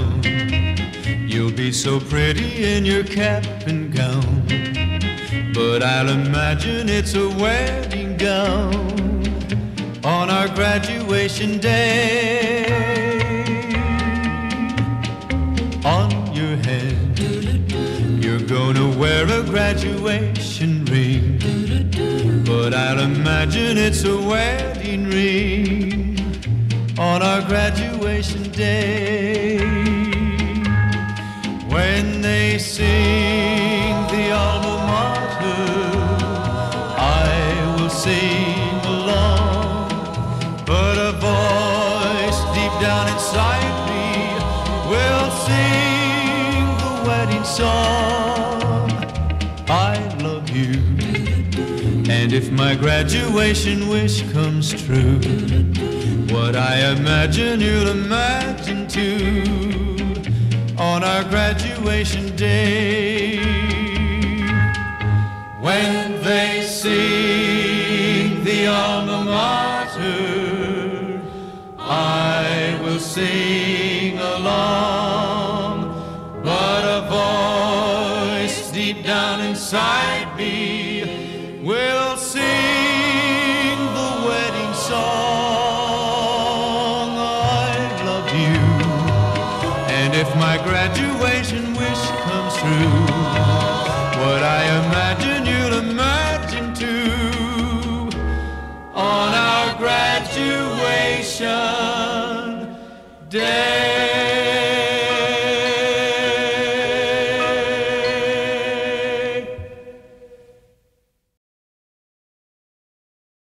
down. You'll be so pretty in your cap and gown, but I'll imagine it's a wedding gown on our graduation day. On your head you're gonna wear a graduation ring, but I'll imagine it's a wedding ring on our graduation day. When they sing the alma mater, I will sing along, but a voice deep down inside me will sing the wedding song. I love you, and if my graduation wish comes true, what I imagine you'll imagine too on our graduation day. When they sing the alma mater, I will sing along, but a voice deep down inside me will sing the wedding song. I love you, and if my graduation wish comes true, what I imagine you'll imagine too on our graduation day.